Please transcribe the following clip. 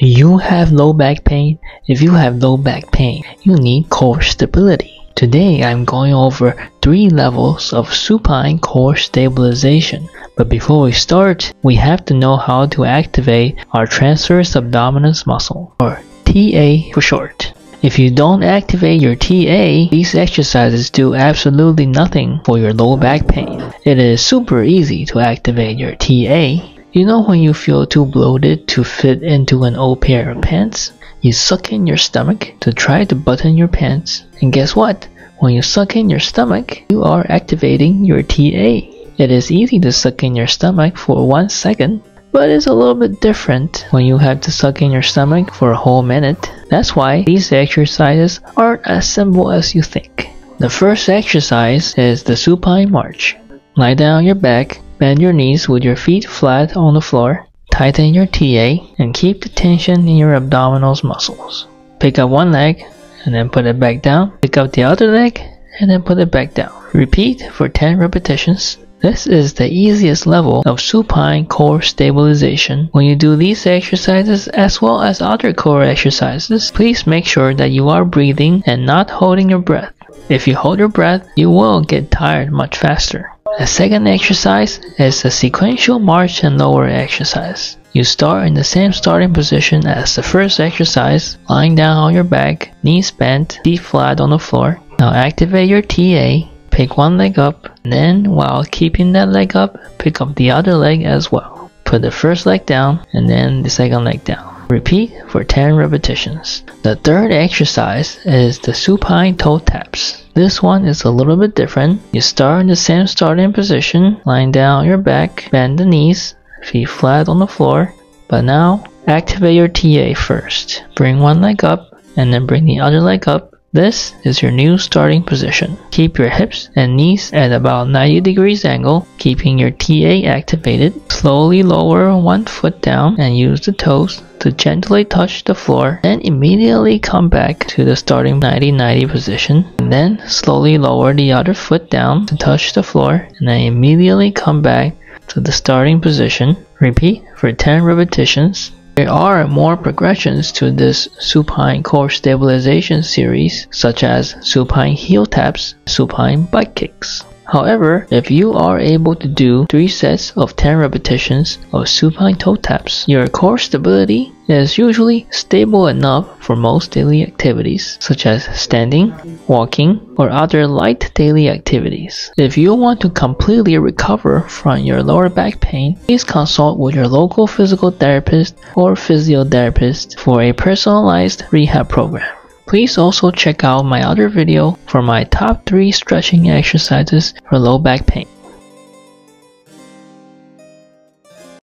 You have low back pain? If you have low back pain, you need core stability. Today I'm going over 3 levels of supine core stabilization. But before we start, we have to know how to activate our transversus abdominis muscle, or TA for short. If you don't activate your TA, these exercises do absolutely nothing for your low back pain. It is super easy to activate your TA. You know when you feel too bloated to fit into an old pair of pants? You suck in your stomach to try to button your pants. And guess what? When you suck in your stomach, you are activating your TA. It is easy to suck in your stomach for 1 second, but it's a little bit different when you have to suck in your stomach for a whole minute. That's why these exercises aren't as simple as you think. The first exercise is the supine march. Lie down on your back. Bend your knees with your feet flat on the floor, tighten your TA, and keep the tension in your abdominal muscles. Pick up one leg, and then put it back down. Pick up the other leg, and then put it back down. Repeat for 10 repetitions. This is the easiest level of supine core stabilization. When you do these exercises as well as other core exercises, please make sure that you are breathing and not holding your breath. If you hold your breath, you will get tired much faster. The second exercise is the sequential march and lower exercise. You start in the same starting position as the first exercise, lying down on your back, knees bent, feet flat on the floor. Now activate your TA, pick one leg up, and then while keeping that leg up, pick up the other leg as well. Put the first leg down and then the second leg down. Repeat for 10 repetitions. The third exercise is the supine toe taps. This one is a little bit different. You start in the same starting position, lying down on your back, bend the knees, feet flat on the floor. But now, activate your TA first. Bring one leg up, and then bring the other leg up. This is your new starting position. Keep your hips and knees at about 90 degrees angle, keeping your TA activated. Slowly lower one foot down and use the toes to gently touch the floor, then immediately come back to the starting 90-90 position, and then slowly lower the other foot down to touch the floor, and then immediately come back to the starting position. Repeat for 10 repetitions. There are more progressions to this supine core stabilization series, such as supine heel taps, supine butt kicks. However, if you are able to do 3 sets of 10 repetitions of supine toe taps, your core stability is usually stable enough for most daily activities, such as standing, walking, or other light daily activities. If you want to completely recover from your lower back pain, please consult with your local physical therapist or physiotherapist for a personalized rehab program. Please also check out my other video for my top 3 stretching exercises for low back pain.